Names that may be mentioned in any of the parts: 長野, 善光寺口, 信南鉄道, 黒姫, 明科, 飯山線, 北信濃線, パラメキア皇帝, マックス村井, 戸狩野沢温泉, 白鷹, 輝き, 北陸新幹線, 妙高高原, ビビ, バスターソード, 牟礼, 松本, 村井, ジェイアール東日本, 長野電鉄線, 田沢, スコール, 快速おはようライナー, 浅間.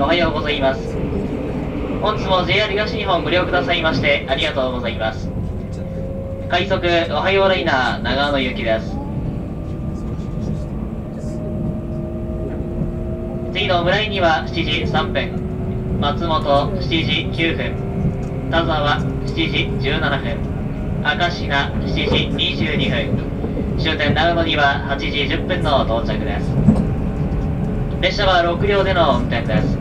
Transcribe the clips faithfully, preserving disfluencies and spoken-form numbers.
おはようございます。本日も ジェイアール 東日本ご利用くださいましてありがとうございます。快速おはようライナー長野ゆきです。次の村井にはしちじさんぷん、松本しちじきゅうふん、田沢しちじじゅうななふん、赤品しちじにじゅうにふん、終点長野にははちじじゅっぷんの到着です。列車はろくりょうでの運転です。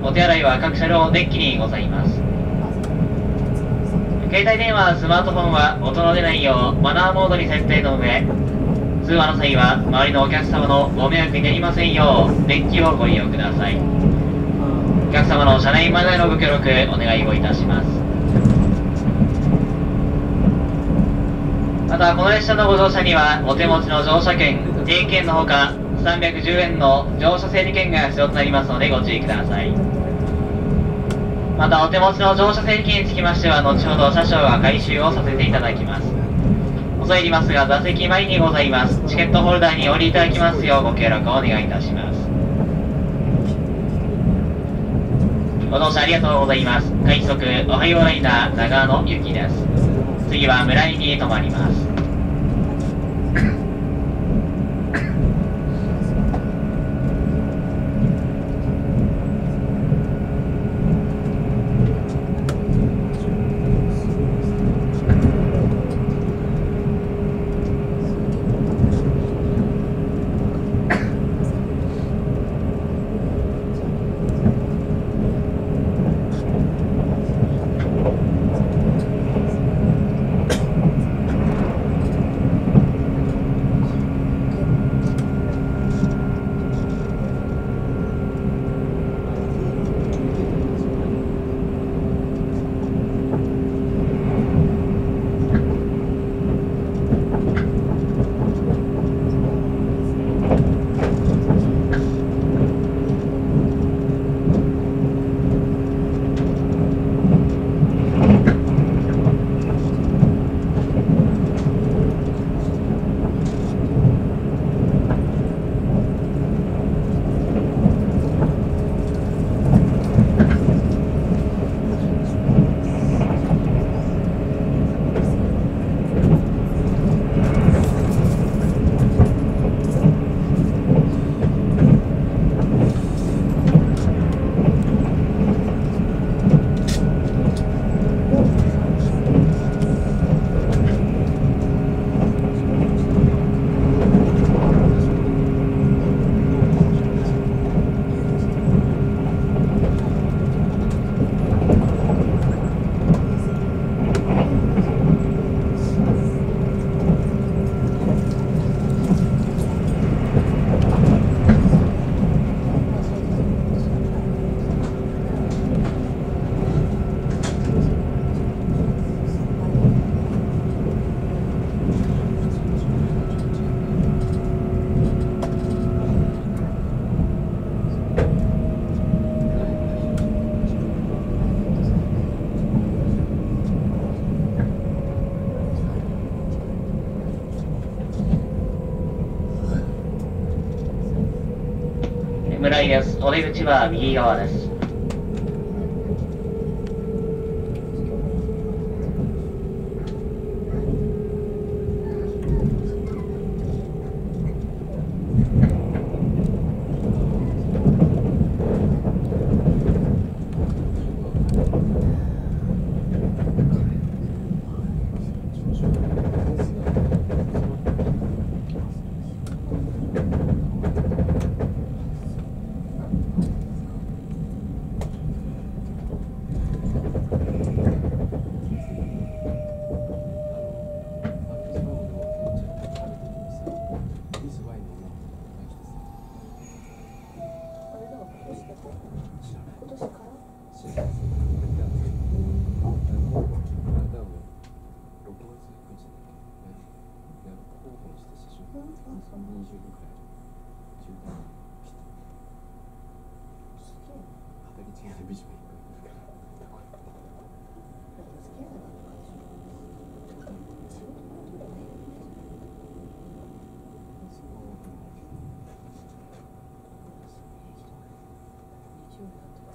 お手洗いは各車両デッキにございます。携帯電話、スマートフォンは音の出ないようマナーモードに設定の上、通話の際は周りのお客様のご迷惑になりませんようデッキをご利用ください。お客様の車内マナーのご協力お願いをいたします。またこの列車のご乗車にはお手持ちの乗車券、定期券のほかさんびゃくじゅうえんの乗車整理券が必要となりますのでご注意ください。またお手持ちの乗車整理券につきましては後ほど車掌が回収をさせていただきます。恐れ入りますが座席前にございますチケットホルダーにお降りいただきますようご協力をお願いいたします。ご乗車ありがとうございます。快速おはようライナー長野ゆきです。次は村井に止まります。村井です。お出口は右側です。Thank you.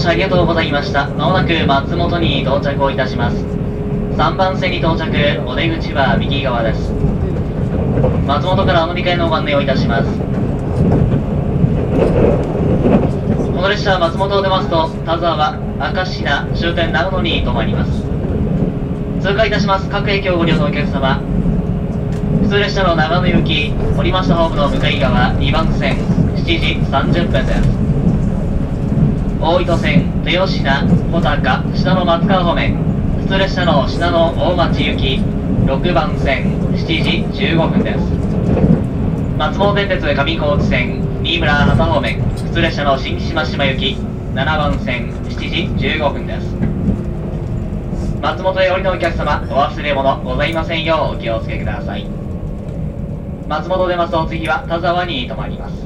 乗車ありがとうございました。まもなく松本に到着をいたします。さんばん線に到着、お出口は右側です。松本からお乗り換えのご案内をいたします。この列車は松本を出ますと、田沢、明石名、終点長野に停まります。通過いたします各駅をご利用のお客様。普通列車の長野行き、降りましたホームの向かい側にばん線、しちじさんじゅっぷんです。大糸線、豊品、穂高、信濃松川方面、普通列車の信濃大町行き、ろくばん線、しちじじゅうごふんです。松本電鉄上高地線、新村畑方面、普通列車の新木島島行き、ななばん線、しちじじゅうごふんです。松本へ降りのお客様、お忘れ物ございませんようお気をつけください。松本を出ますと、お次は田沢に停まります。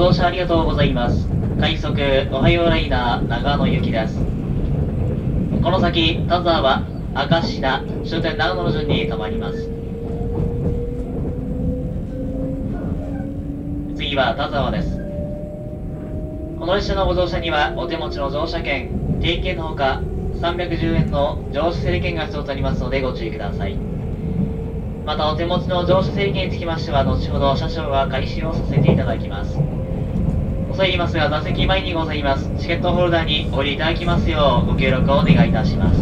ご乗車ありがとうございます。快速おはようライナー長野行きです。この先、田沢、明石名、終点長野の順に停まります。次は田沢です。この列車のご乗車には、お手持ちの乗車券、定期券のほか、さんびゃくじゅうえんの乗車整理券が必要となりますのでご注意ください。また、お手持ちの乗車整理券につきましては、後ほど車掌が回収をさせていただきます。と言いますが、座席前にございますチケットホルダーにお降りいただきますようご協力をお願いいたします。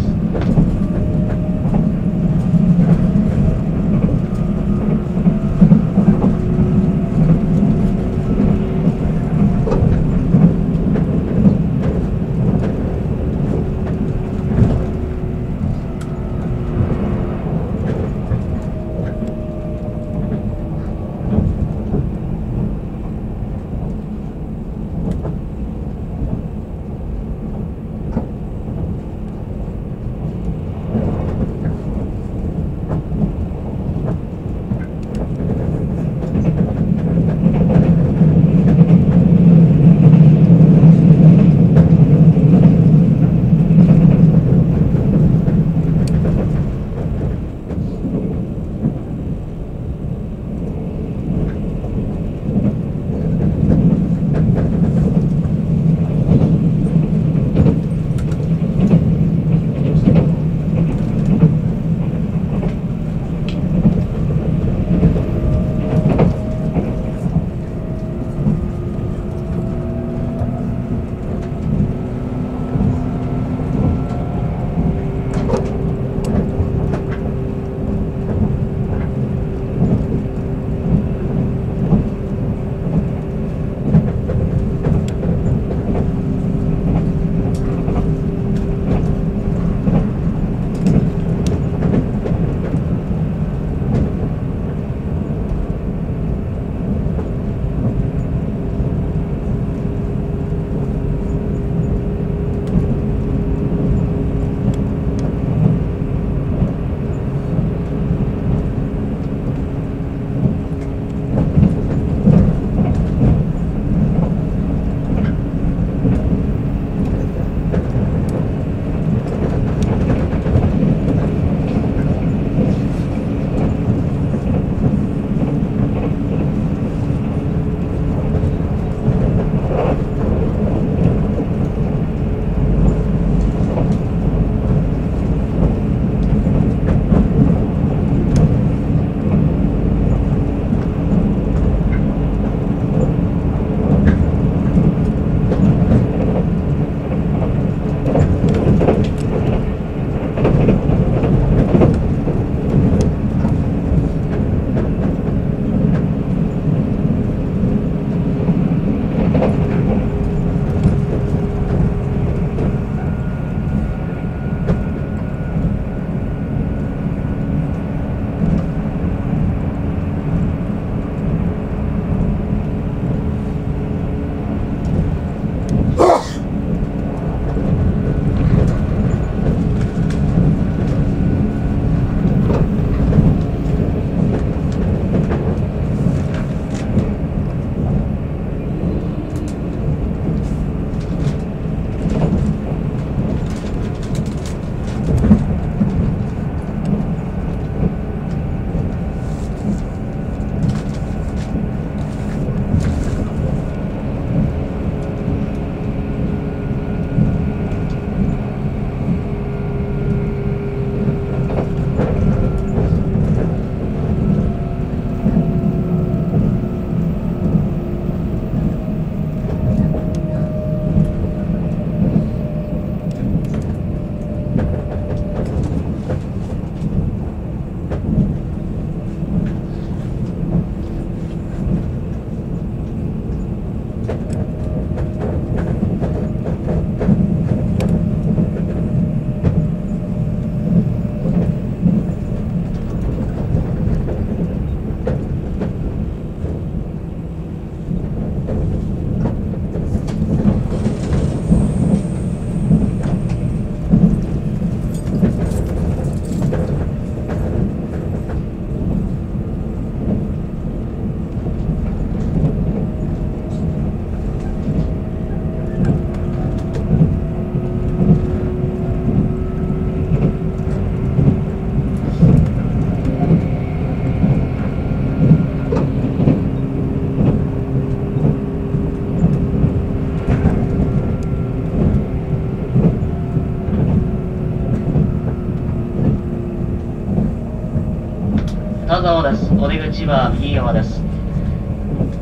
田沢です。お出口は右側です。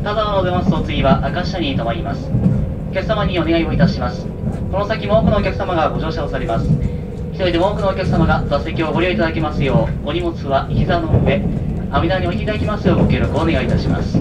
田沢を出ますと次は赤下に停まります。お客様にお願いをいたします。この先も多くのお客様がご乗車をされます。一人でも多くのお客様が座席をご利用いただけますよう、お荷物は膝の上、網棚に置いていただきますようご協力をお願いいたします。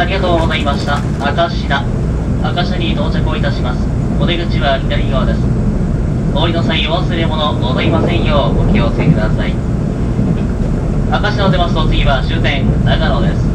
ありがとうございました。明石田、明石田に到着をいたします。お出口は左側です。お降りの際、お忘れ物ございませんようお気をつけください。明石田を出ますと、次は終点長野です。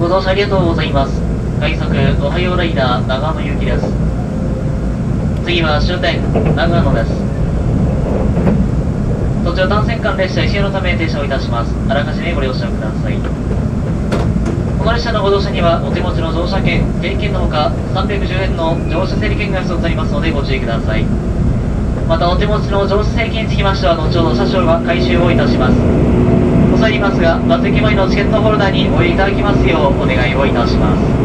ご乗車ありがとうございます。快速おはようライダー長野行きです。次は終点長野です。途中単線間列車いちえんのため停車をいたします。あらかじめご了承ください。この列車のご乗車にはお手持ちの乗車券、定期券のほかさんびゃくじゅうえんの乗車整理券が必要となりますのでご注意ください。またお手持ちの乗車整理券につきましては後ほど車掌が回収をいたします。入りますが、バス駅前のチケットホルダーにお入れいただきますようお願いをいたします。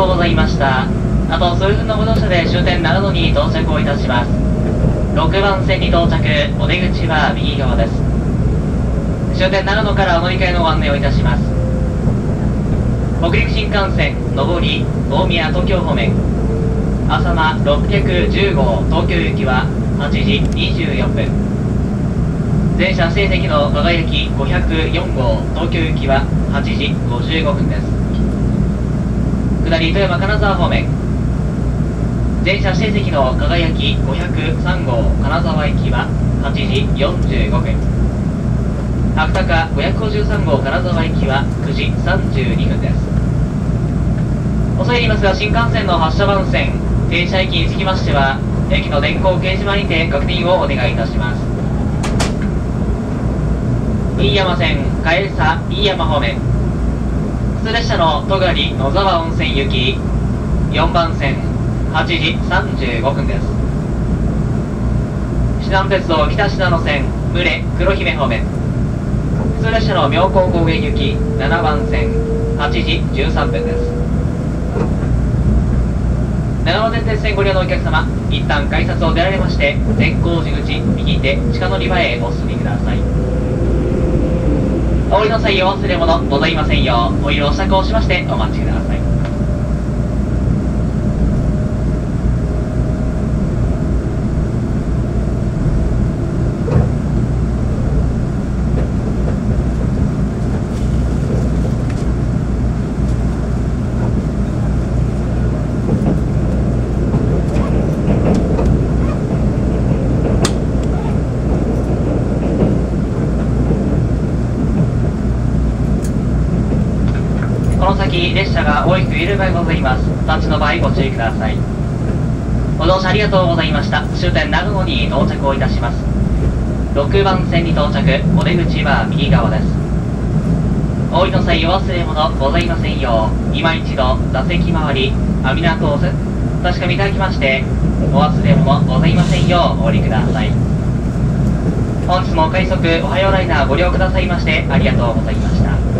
とうございました。あと数分のご乗車で終点長野に到着をいたします。ろくばん線に到着、お出口は右側です。終点長野からお乗り換えのご案内をいたします。北陸新幹線上り大宮東京方面、浅間ろっぴゃくじゅう号東京行きははちじにじゅうよんぷん。全車指定席の輝きごひゃくよん号東京行きははちじごじゅうごふんです。下り富山金沢方面、全車指定席の輝きごひゃくさん号金沢行きははちじよんじゅうごふん、白鷹ごひゃくごじゅうさん号金沢行きはくじさんじゅうにふんです。遅いりますが、新幹線の発車番線停車駅につきましては、駅の電光掲示板にて確認をお願いいたします。飯山線返さ飯山方面、普通列車の戸狩野沢温泉行きよんばん線はちじさんじゅうごふんです。信南鉄道北信濃線牟礼黒姫方面、普通列車の妙高高原行きななばん線はちじじゅうさんぷんです。長野電鉄線ご利用のお客様、一旦改札を出られまして、善光寺口右手地下乗り場へお進みください。お降りの際、お忘れ物ございませんよう、お色を支度をしましてお待ちください。列車が大きく揺れる場合がございます。立ちの場合ご注意ください。ご乗車ありがとうございました。終点長野に到着をいたします。ろくばん線に到着、お出口は右側です。お降りの際、お忘れ物ございませんよう、今一度座席周り網などを確かめいただきまして、お忘れ物ございませんようお降りください。本日も快速おはようライナーご利用くださいましてありがとうございました。